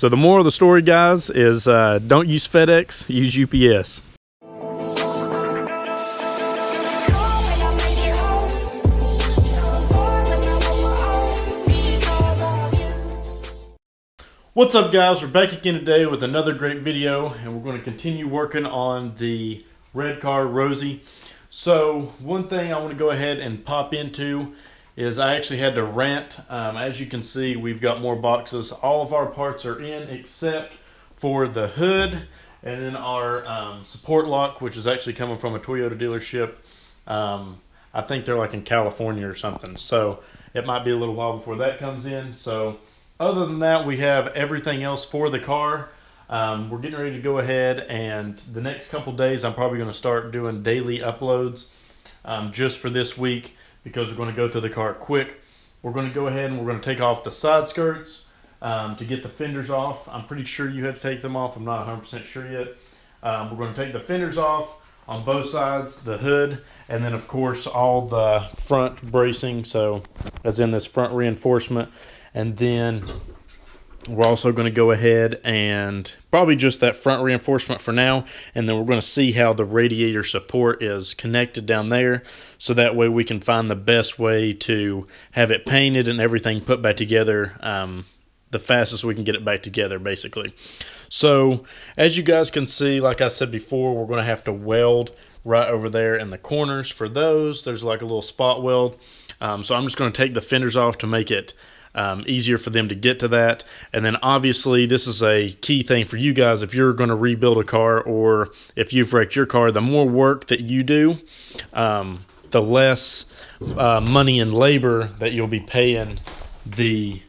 So the moral of the story, guys, is don't use FedEx, use UPS. What's up, guys? We're back again today with another great video, and we're going to continue working on the Red Car Rosie. So one thing I want to go ahead and pop into is I actually had to rant. As you can see, we've got more boxes. All of our parts are in except for the hood and then our support lock, which is actually coming from a Toyota dealership. I think they're like in California or something, so it might be a little while before that comes in. So other than that, we have everything else for the car. We're getting ready to go ahead, and the next couple days I'm probably going to start doing daily uploads just for this week, because we're going to go through the car quick. We're going to go ahead and we're going to take off the side skirts to get the fenders off. I'm pretty sure you had to take them off. I'm not 100% sure yet. We're going to take the fenders off on both sides, the hood, and then of course all the front bracing, so as in this front reinforcement. And then we're also going to go ahead and probably just that front reinforcement for now, and then we're going to see how the radiator support is connected down there, so that way we can find the best way to have it painted and everything put back together the fastest we can get it back together, basically. So as you guys can see, like I said before, we're going to have to weld right over there in the corners. For those, there's like a little spot weld, so I'm just going to take the fenders off to make it easier for them to get to that. And then obviously this is a key thing for you guys. If you're going to rebuild a car, or if you've wrecked your car, the more work that you do, the less money and labor that you'll be paying the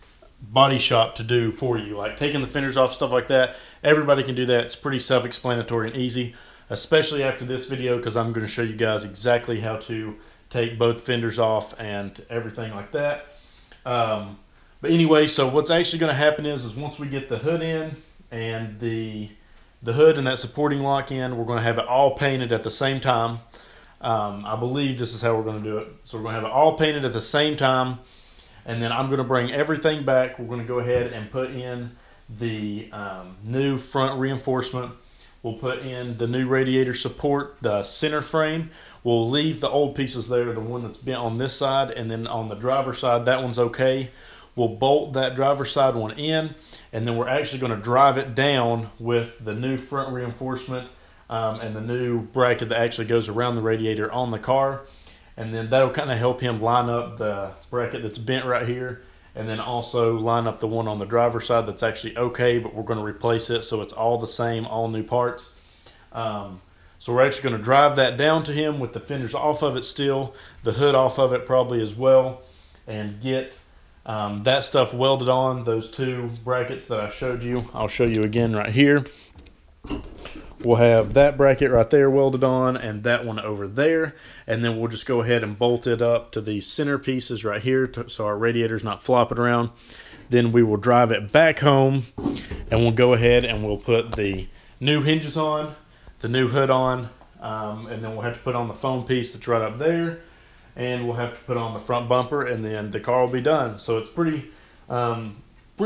body shop to do for you, like taking the fenders off, stuff like that. Everybody can do that. It's pretty self-explanatory and easy, especially after this video, because I'm going to show you guys exactly how to take both fenders off and everything like that. But anyway, so what's actually going to happen is once we get the hood in and the hood and that supporting lock in, we're going to have it all painted at the same time. I believe this is how we're going to do it. So we're going to have it all painted at the same time, and then I'm going to bring everything back. We're going to go ahead and put in the new front reinforcement. We'll put in the new radiator support, the center frame. We'll leave the old pieces there, the one that's bent on this side, and then on the driver's side, that one's okay. We'll bolt that driver's side one in, and then we're actually going to drive it down with the new front reinforcement and the new bracket that actually goes around the radiator on the car. And then that'll kind of help him line up the bracket that's bent right here, and then also line up the one on the driver's side that's actually okay, but we're going to replace it so it's all the same, all new parts. So we're actually going to drive that down to him with the fenders off of it still, the hood off of it probably as well, and get that stuff welded on. Those two brackets that I showed you, I'll show you again right here. We'll have that bracket right there welded on, and that one over there, and then we'll just go ahead and bolt it up to the center pieces right here so our radiator's not flopping around. Then we will drive it back home, and we'll go ahead and we'll put the new hinges on, the new hood on, and then we'll have to put on the foam piece that's right up there, and we'll have to put on the front bumper, and then the car will be done. So it's pretty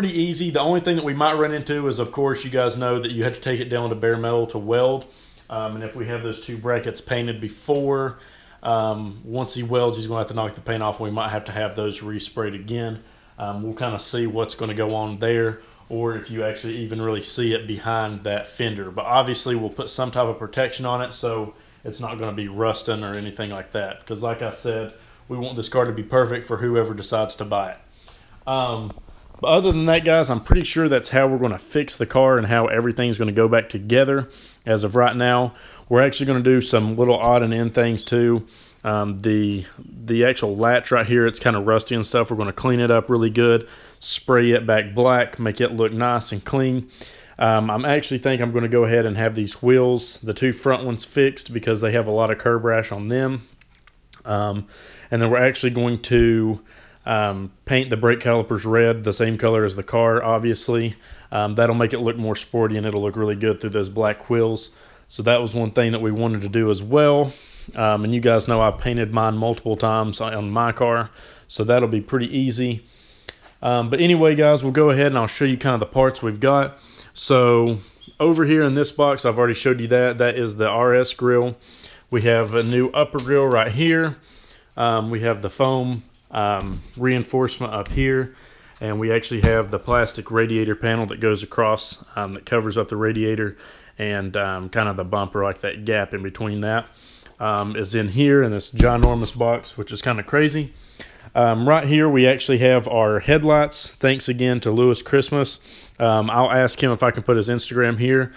easy. The only thing that we might run into is, of course, you guys know that you have to take it down to bare metal to weld, and if we have those two brackets painted before, once he welds, he's going to have to knock the paint off. We might have to have those resprayed again. We'll kind of see what's going to go on there, or if you actually even really see it behind that fender. But obviously we'll put some type of protection on it, so it's not going to be rusting or anything like that, because like I said, we want this car to be perfect for whoever decides to buy it. But other than that, guys, I'm pretty sure that's how we're going to fix the car and how everything's going to go back together. As of right now, we're actually going to do some little odd and end things too. The actual latch right here, it's kind of rusty and stuff. We're going to clean it up really good, spray it back black, make it look nice and clean. I'm actually think I'm going to go ahead and have these wheels, the two front ones, fixed, because they have a lot of curb rash on them. And then we're actually going to paint the brake calipers red, the same color as the car, obviously. That'll make it look more sporty, and it'll look really good through those black wheels. So that was one thing that we wanted to do as well. And you guys know I painted mine multiple times on my car, so that'll be pretty easy. But anyway, guys, we'll go ahead and I'll show you kind of the parts we've got. So over here in this box, I've already showed you that. That is the RS grill. We have a new upper grill right here. We have the foam reinforcement up here. And we actually have the plastic radiator panel that goes across that covers up the radiator and kind of the bumper, like that gap in between that is in here in this ginormous box, which is kind of crazy. Right here, we actually have our headlights. Thanks again to Louis Christmas. I'll ask him if I can put his Instagram here.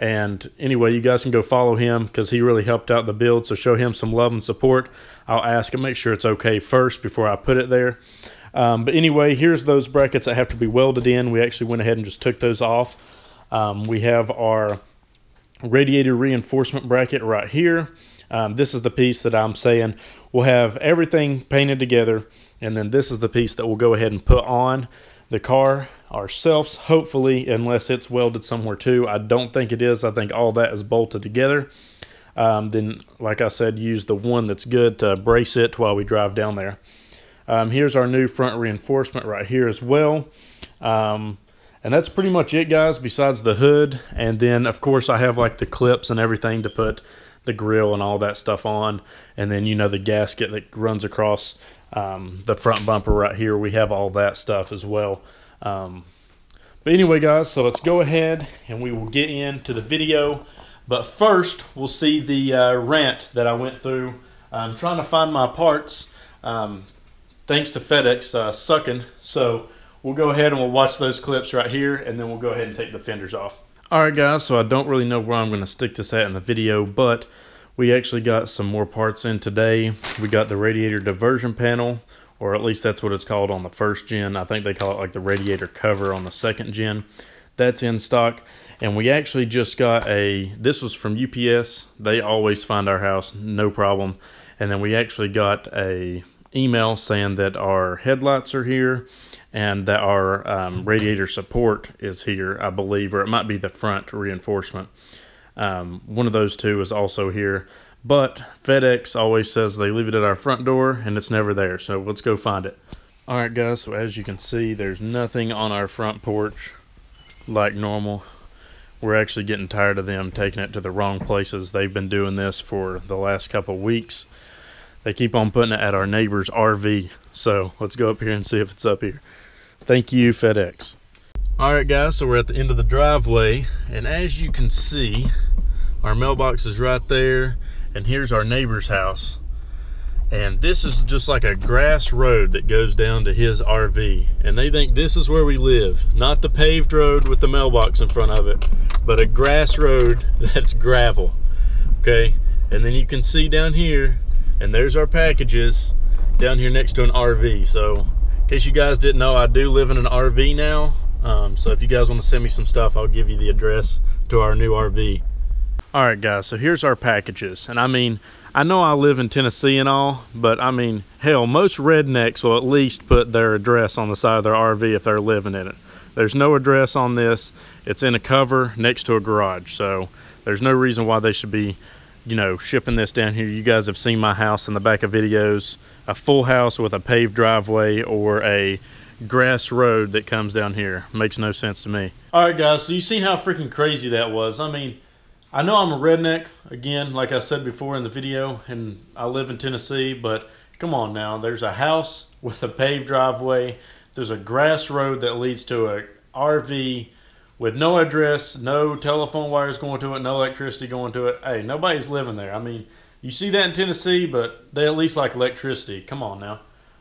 And anyway, you guys can go follow him because he really helped out the build. So show him some love and support. I'll ask him, make sure it's okay first before I put it there. But anyway, here's those brackets that have to be welded in. We actually went ahead and just took those off. We have our radiator reinforcement bracket right here. This is the piece that I'm saying we'll have everything painted together, and then this is the piece that we'll go ahead and put on the car ourselves, hopefully, unless it's welded somewhere too. I don't think it is. I think all that is bolted together. Then, like I said, use the one that's good to brace it while we drive down there. Here's our new front reinforcement right here as well. And that's pretty much it, guys, besides the hood. And then, of course, I have like the clips and everything to put the grill and all that stuff on, and then, you know, the gasket that runs across the front bumper right here. We have all that stuff as well. But anyway, guys, so let's go ahead and we will get into the video, but first we'll see the rant that I went through. I'm trying to find my parts thanks to FedEx sucking. So we'll go ahead and we'll watch those clips right here, and then we'll go ahead and take the fenders off. Alright guys, so I don't really know where I'm going to stick this at in the video, but we actually got some more parts in today. We got the radiator diversion panel, or at least that's what it's called on the first gen. I think they call it like the radiator cover on the second gen. That's in stock. And we actually just got a, this was from UPS. They always find our house, no problem. And then we actually got a email saying that our headlights are here, and that our radiator support is here, I believe, or it might be the front reinforcement. One of those two is also here, but FedEx always says they leave it at our front door and it's never there, so let's go find it. All right guys, so as you can see, there's nothing on our front porch like normal. We're actually getting tired of them taking it to the wrong places. They've been doing this for the last couple of weeks. They keep on putting it at our neighbor's RV. So let's go up here and see if it's up here. Thank you, FedEx. All right, guys, so we're at the end of the driveway. And as you can see, our mailbox is right there. And here's our neighbor's house. And this is just like a grass road that goes down to his RV. And they think this is where we live. Not the paved road with the mailbox in front of it, but a grass road that's gravel, okay? And then you can see down here, and there's our packages down here next to an RV. So in case you guys didn't know, I do live in an RV now. So if you guys want to send me some stuff, I'll give you the address to our new RV. All right guys, so here's our packages. And I mean, I know I live in Tennessee and all, but I mean, hell, most rednecks will at least put their address on the side of their RV if they're living in it. There's no address on this. It's in a cover next to a garage. So there's no reason why they should be, you know, shipping this down here. You guys have seen my house in the back of videos, a full house with a paved driveway or a grass road that comes down here. Makes no sense to me. All right guys, so you seen how freaking crazy that was. I mean, I know I'm a redneck again, like I said before in the video, and I live in Tennessee, but come on now, there's a house with a paved driveway, there's a grass road that leads to a RV with no address, no telephone wires going to it, no electricity going to it. Hey, nobody's living there. I mean, you see that in Tennessee, but they at least like electricity. Come on now.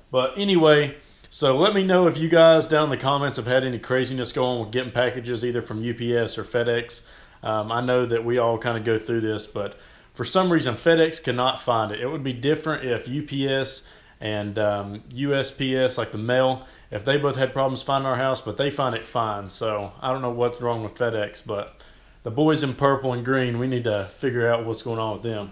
But anyway, so let me know if you guys down in the comments have had any craziness going on with getting packages either from UPS or FedEx. I know that we all kind of go through this, but for some reason, FedEx cannot find it. It would be different if UPS and USPS, like the mail, if they both had problems finding our house, but they find it fine. So I don't know what's wrong with FedEx, but the boys in purple and green, we need to figure out what's going on with them.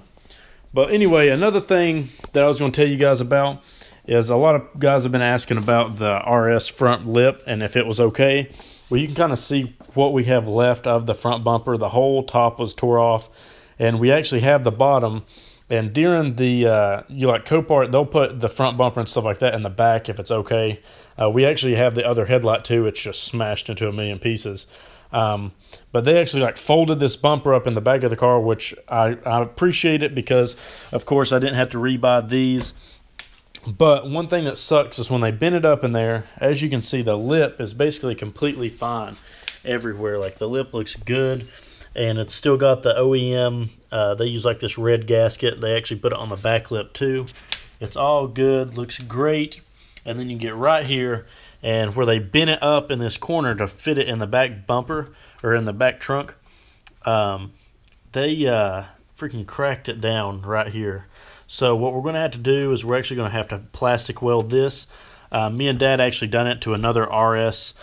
But anyway, another thing that I was going to tell you guys about is a lot of guys have been asking about the RS front lip and if it was okay. Well, you can kind of see what we have left of the front bumper. The whole top was tore off, and we actually have the bottom And during the, you like Copart, they'll put the front bumper and stuff like that in the back if it's okay. We actually have the other headlight too. It's just smashed into a million pieces. But they actually like folded this bumper up in the back of the car, which I appreciate it because, of course, I didn't have to rebuy these. But one thing that sucks is when they bend it up in there, as you can see, the lip is basically completely fine everywhere. Like the lip looks good. And it's still got the OEM, they use like this red gasket. They actually put it on the back lip too. It's all good, looks great. And then you get right here and where they bent it up in this corner to fit it in the back bumper or in the back trunk, they freaking cracked it down right here. So what we're gonna have to do is we're actually gonna have to plastic weld this. Me and Dad actually done it to another RS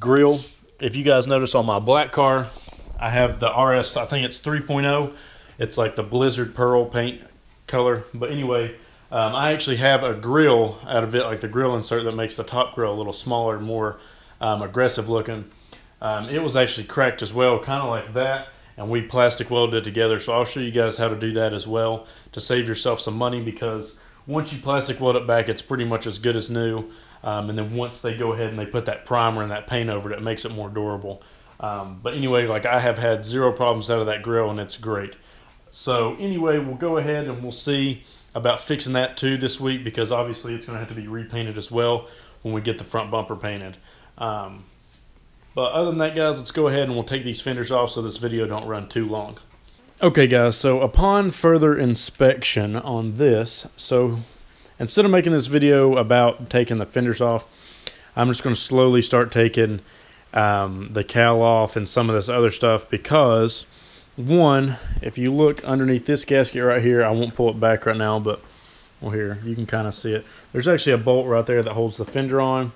grill. If you guys notice on my black car, I have the RS, I think it's 3.0. It's like the Blizzard Pearl paint color. But anyway, I actually have a grill out of it, like the grill insert that makes the top grill a little smaller, more aggressive looking. It was actually cracked as well, kind of like that. And we plastic welded it together. So I'll show you guys how to do that as well to save yourself some money, because once you plastic weld it back, it's pretty much as good as new. And then once they go ahead and they put that primer and that paint over it, it makes it more durable. But anyway, like I have had zero problems out of that grill, and it's great. So anyway, we'll go ahead and we'll see about fixing that too this week, because obviously it's going to have to be repainted as well when we get the front bumper painted. But other than that, guys, let's go ahead and we'll take these fenders off so this video don't run too long. Okay, guys, so upon further inspection on this, so instead of making this video about taking the fenders off, I'm just going to slowly start taking the cowl off and some of this other stuff, because one, if you look underneath this gasket right here, I won't pull it back right now, but well, here you can kind of see it. There's actually a bolt right there that holds the fender on,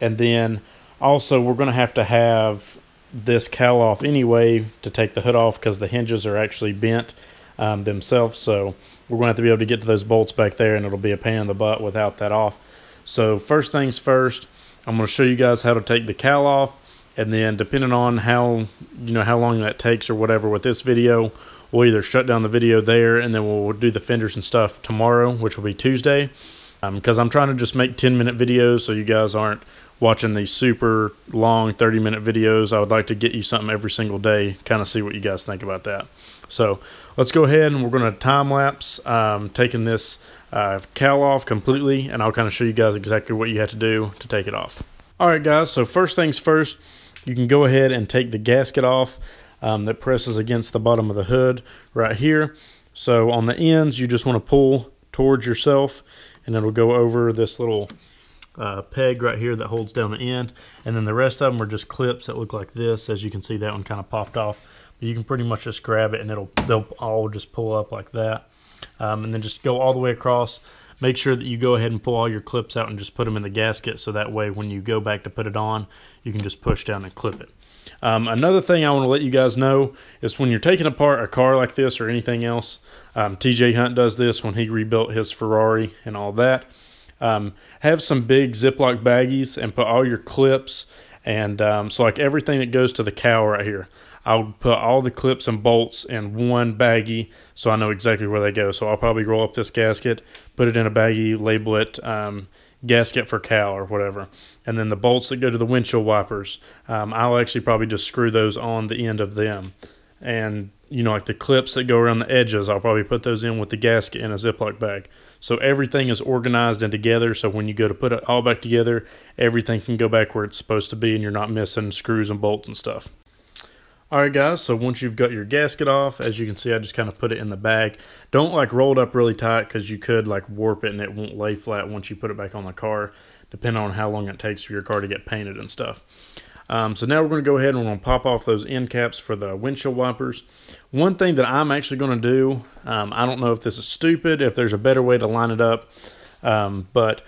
and then also we're going to have this cowl off anyway to take the hood off, because the hinges are actually bent themselves. So we're going to have to be able to get to those bolts back there, and it'll be a pain in the butt without that off. So first things first, I'm going to show you guys how to take the cowl off, and then depending on how, you know, how long that takes or whatever with this video, we'll either shut down the video there and then we'll do the fenders and stuff tomorrow, which will be Tuesday, because I'm trying to just make 10-minute videos so you guys aren't watching these super long 30-minute videos. I would like to get you something every single day, kind of see what you guys think about that. So let's go ahead and we're going to time-lapse taking this cowl off completely, and I'll kind of show you guys exactly what you have to do to take it off. All right, guys, so first things first, you can go ahead and take the gasket off that presses against the bottom of the hood right here. So on the ends, you just want to pull towards yourself, and it'll go over this little peg right here that holds down the end, and then the rest of them are just clips that look like this. As you can see, that one kind of popped off, but you can pretty much just grab it and they'll all just pull up like that, and then just go all the way across. Make sure that you go ahead and pull all your clips out and just put them in the gasket, so that way when you go back to put it on, you can just push down and clip it. Another thing I want to let you guys know is when you're taking apart a car like this or anything else, TJ Hunt does this when he rebuilt his Ferrari and all that. Have some big Ziploc baggies and put all your clips and so like everything that goes to the cowl right here, I'll put all the clips and bolts in one baggie so I know exactly where they go. So I'll probably roll up this gasket, put it in a baggie, label it gasket for cowl or whatever, and then the bolts that go to the windshield wipers, I'll actually probably just screw those on the end of them. And you know, like the clips that go around the edges, I'll probably put those in with the gasket in a Ziploc bag. So everything is organized and together, so when you go to put it all back together, everything can go back where it's supposed to be and you're not missing screws and bolts and stuff. Alright guys, so once you've got your gasket off, as you can see, I just kind of put it in the bag. Don't like roll it up really tight, because you could like warp it and it won't lay flat once you put it back on the car, depending on how long it takes for your car to get painted and stuff. So now we're going to go ahead and we're going to pop off those end caps for the windshield wipers. One thing that I'm actually going to do, I don't know if this is stupid, if there's a better way to line it up, but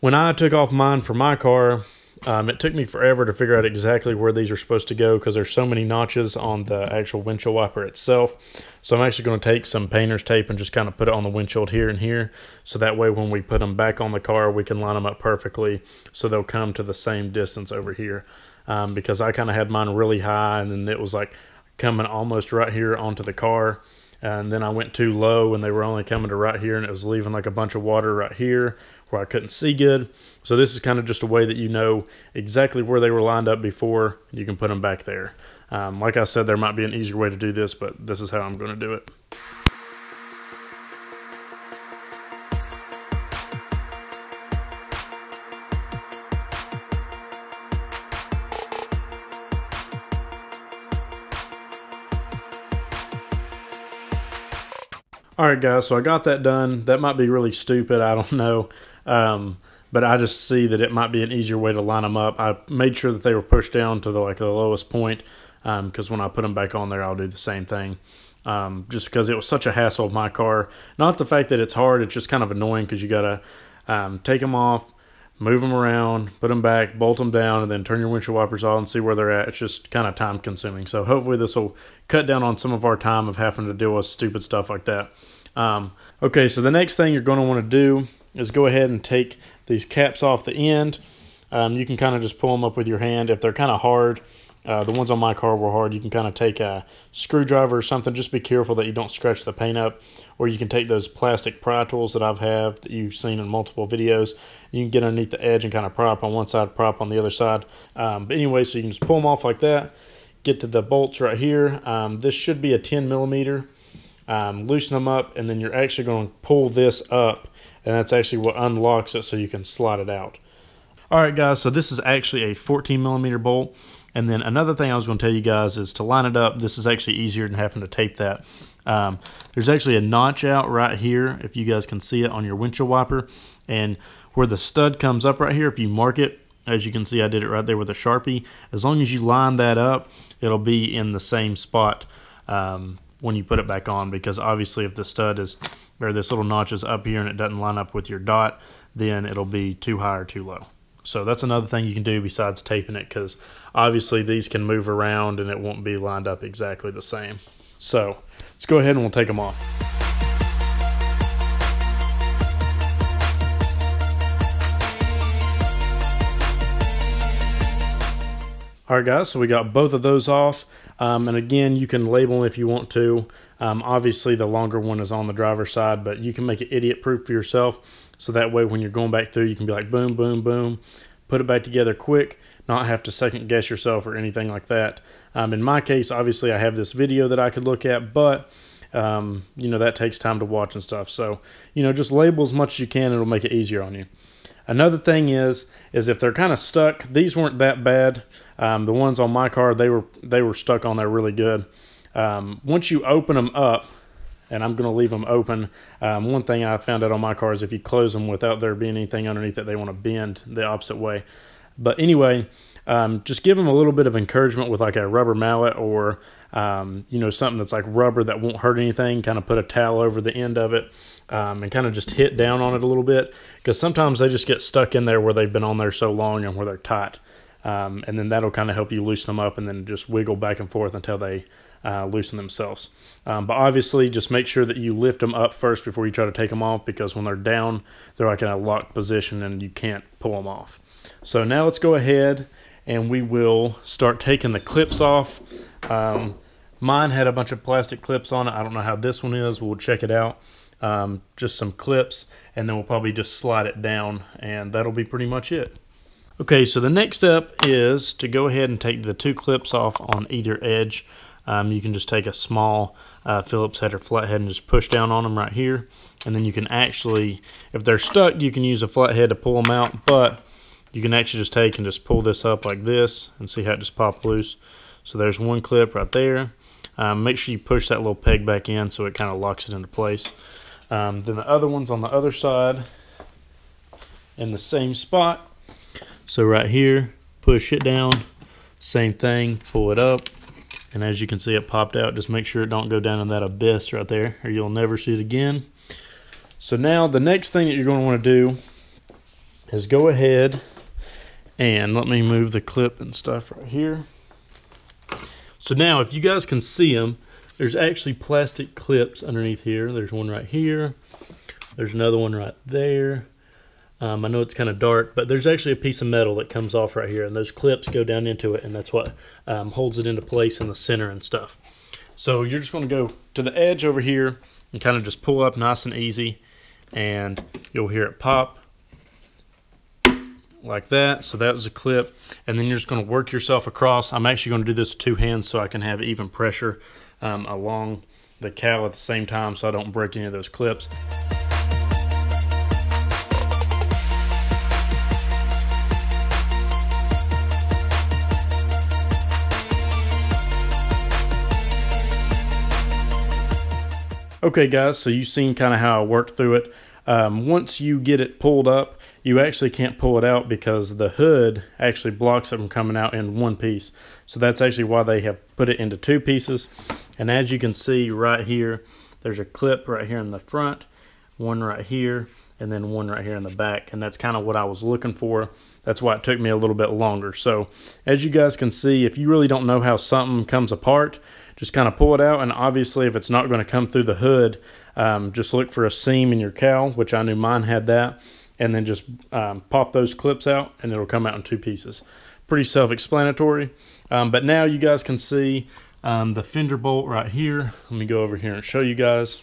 when I took off mine for my car, it took me forever to figure out exactly where these are supposed to go, because there's so many notches on the actual windshield wiper itself. So I'm actually going to take some painter's tape and just kind of put it on the windshield here and here, so that way when we put them back on the car, we can line them up perfectly so they'll come to the same distance over here. Because I kind of had mine really high, and then it was like coming almost right here onto the car, And then I went too low and they were only coming to right here, and it was leaving like a bunch of water right here where I couldn't see good. So this is kind of just a way that you know exactly where they were lined up before, and you can put them back there. Like I said, there might be an easier way to do this, but this is how I'm going to do it. Alright guys, so I got that done. That might be really stupid, I don't know. But I just see that it might be an easier way to line them up. I made sure that they were pushed down to the lowest point, because when I put them back on there, I'll do the same thing. Just because it was such a hassle of my car. Not the fact that it's hard, it's just kind of annoying because you gotta take them off, move them around, put them back, bolt them down, and then turn your windshield wipers on and see where they're at. It's just kind of time consuming. So hopefully this will cut down on some of our time of having to deal with stupid stuff like that. Okay, so the next thing you're going to want to do is go ahead and take these caps off the end. You can kind of just pull them up with your hand. If they're kind of hard, the ones on my car were hard, you can kind of take a screwdriver or something. Just be careful that you don't scratch the paint up. Or you can take those plastic pry tools that I've had that you've seen in multiple videos. You can get underneath the edge and kind of pry up on one side, pry up on the other side. But anyway, so you can just pull them off like that. Get to the bolts right here. This should be a 10 millimeter. Loosen them up, and then you're actually going to pull this up, and that's actually what unlocks it so you can slide it out. Alright guys, so this is actually a 14 millimeter bolt. And then another thing I was going to tell you guys is to line it up. This is actually easier than having to tape that. There's actually a notch out right here, if you guys can see it on your windshield wiper, and where the stud comes up right here, if you mark it, as you can see I did it right there with a Sharpie, as long as you line that up, it'll be in the same spot when you put it back on, because obviously if the stud is, or this little notch is up here and it doesn't line up with your dot, then it'll be too high or too low. So that's another thing you can do besides taping it, because obviously these can move around and it won't be lined up exactly the same. So let's go ahead and we'll take them off. All right guys, so we got both of those off. And again, you can label them if you want to. Obviously the longer one is on the driver's side, but you can make it idiot proof for yourself. So that way when you're going back through, you can be like boom, boom, boom, put it back together quick, not have to second guess yourself or anything like that. In my case, obviously I have this video that I could look at, but you know, that takes time to watch and stuff. So, you know, just label as much as you can, it'll make it easier on you. Another thing is if they're kind of stuck, these weren't that bad. The ones on my car, they were stuck on there really good. Once you open them up, and I'm going to leave them open. One thing I found out on my car is if you close them without there being anything underneath it, they want to bend the opposite way. But anyway, just give them a little bit of encouragement with like a rubber mallet or, you know, something that's like rubber that won't hurt anything. Kind of put a towel over the end of it and kind of just hit down on it a little bit, because sometimes they just get stuck in there where they've been on there so long and where they're tight. And then that'll kind of help you loosen them up and then just wiggle back and forth until they loosen themselves. But obviously just make sure that you lift them up first before you try to take them off, because when they're down, they're like in a locked position and you can't pull them off. So now let's go ahead and we will start taking the clips off. Mine had a bunch of plastic clips on it. I don't know how this one is. We'll check it out. Just some clips, and then we'll probably just slide it down, and that'll be pretty much it. Okay, so the next step is to go ahead and take the two clips off on either edge. You can just take a small Phillips head or flathead and just push down on them right here. And then you can actually, if they're stuck, you can use a flathead to pull them out, but you can actually just take and just pull this up like this and see how it just popped loose. So there's one clip right there. Make sure you push that little peg back in so it kind of locks it into place. Then the other one's on the other side in the same spot. So right here, push it down, same thing, pull it up. And as you can see, it popped out. Just make sure it don't go down in that abyss right there, or you'll never see it again. So now the next thing that you're going to want to do is go ahead and let me move the clip and stuff right here. So now if you guys can see them, there's actually plastic clips underneath here. There's one right here. There's another one right there. I know it's kind of dark, but there's actually a piece of metal that comes off right here, and those clips go down into it, and that's what holds it into place in the center and stuff. So you're just going to go to the edge over here and kind of just pull up nice and easy, and you'll hear it pop like that. So that was a clip, and then you're just going to work yourself across. I'm actually going to do this with two hands so I can have even pressure along the cowl at the same time so I don't break any of those clips. Okay guys, so you've seen kind of how I work through it. Once you get it pulled up, you actually can't pull it out because the hood actually blocks it from coming out in one piece. So that's actually why they have put it into two pieces. And as you can see right here, there's a clip right here in the front, one right here, and then one right here in the back. And that's kind of what I was looking for. That's why it took me a little bit longer. So as you guys can see, if you really don't know how something comes apart, just kind of pull it out. And obviously if it's not going to come through the hood, just look for a seam in your cowl, which I knew mine had that. And then just pop those clips out and it'll come out in two pieces. Pretty self-explanatory. But now you guys can see the fender bolt right here. Let me go over here and show you guys.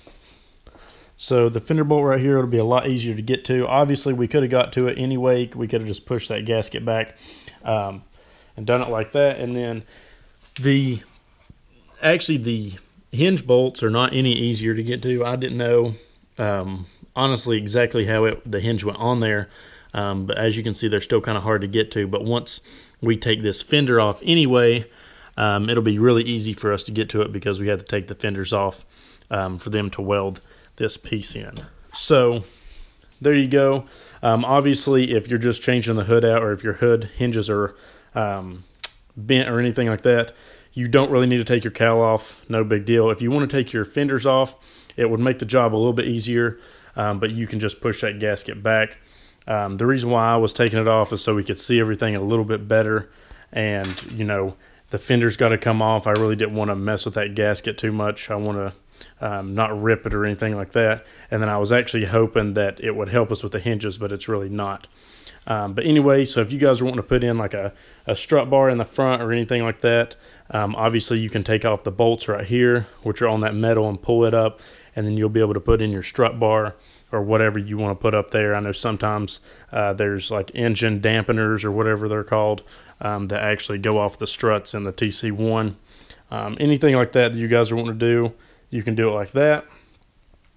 So the fender bolt right here, it'll be a lot easier to get to. Obviously we could have got to it anyway. We could have just pushed that gasket back and done it like that. And then the hinge bolts are not any easier to get to. I didn't know honestly exactly how the hinge went on there. But as you can see, they're still kind of hard to get to. But once we take this fender off anyway, it'll be really easy for us to get to it because we had to take the fenders off for them to weld this piece in. So there you go. Obviously, if you're just changing the hood out, or if your hood hinges are bent or anything like that, you don't really need to take your cowl off. No big deal. If you want to take your fenders off, it would make the job a little bit easier, but you can just push that gasket back. The reason why I was taking it off is so we could see everything a little bit better, and you know, the fender's got to come off. I really didn't want to mess with that gasket too much. I want to not rip it or anything like that. And then I was actually hoping that it would help us with the hinges, but it's really not. But anyway, so if you guys are wanting to put in like a strut bar in the front or anything like that, obviously you can take off the bolts right here, which are on that metal, and pull it up, and then you'll be able to put in your strut bar or whatever you want to put up there. I know sometimes there's like engine dampeners or whatever they're called that actually go off the struts in the TC1. Anything like that that you guys are wanting to do, you can do it like that.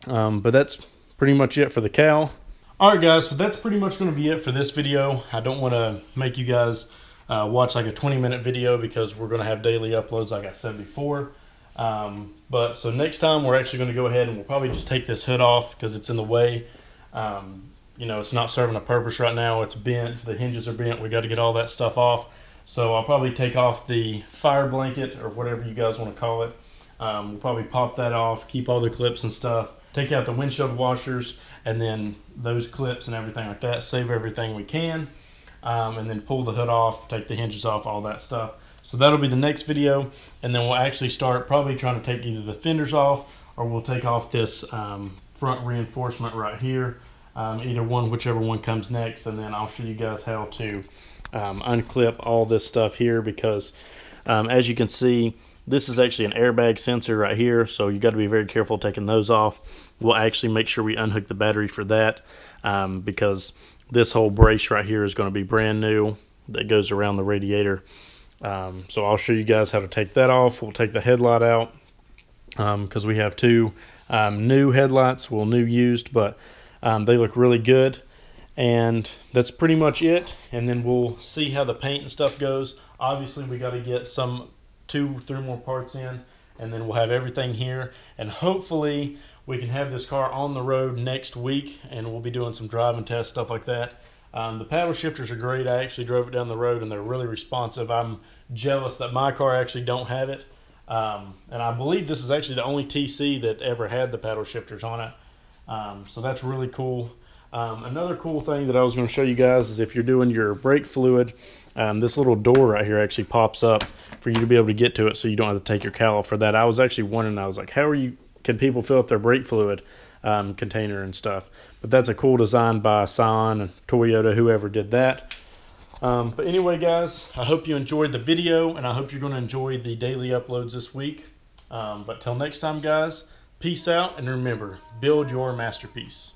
But that's pretty much it for the cowl. All right guys, so that's pretty much going to be it for this video. I don't want to make you guys watch like a 20-minute video because we're going to have daily uploads like I said before. But so next time we're actually going to go ahead and we'll probably just take this hood off because it's in the way. You know, it's not serving a purpose right now. It's bent. The hinges are bent. We got to get all that stuff off. So I'll probably take off the fire blanket or whatever you guys want to call it. We'll probably pop that off, keep all the clips and stuff, take out the windshield washers, and then those clips and everything like that, save everything we can, and then pull the hood off, take the hinges off, all that stuff. So that'll be the next video, and then we'll actually start probably trying to take either the fenders off, or we'll take off this front reinforcement right here, either one, whichever one comes next, and then I'll show you guys how to unclip all this stuff here, because as you can see, this is actually an airbag sensor right here, so you got to be very careful taking those off. We'll actually make sure we unhook the battery for that because this whole brace right here is going to be brand new that goes around the radiator. So I'll show you guys how to take that off. We'll take the headlight out because we have two new headlights, well, new used, but they look really good. And that's pretty much it. And then we'll see how the paint and stuff goes. Obviously, we got to get some 2-3 more parts in, and then we'll have everything here, and hopefully we can have this car on the road next week, and we'll be doing some driving tests, stuff like that. The paddle shifters are great. I actually drove it down the road and they're really responsive. I'm jealous that my car actually don't have it, and I believe this is actually the only TC that ever had the paddle shifters on it, so that's really cool. Another cool thing that I was going to show you guys is if you're doing your brake fluid, this little door right here actually pops up for you to be able to get to it, so you don't have to take your cowl off for that. I was actually wondering, I was like, can people fill up their brake fluid container and stuff? But that's a cool design by Scion and Toyota, whoever did that. But anyway guys, I hope you enjoyed the video, and I hope you're going to enjoy the daily uploads this week. But till next time, guys, peace out, and remember, build your masterpiece.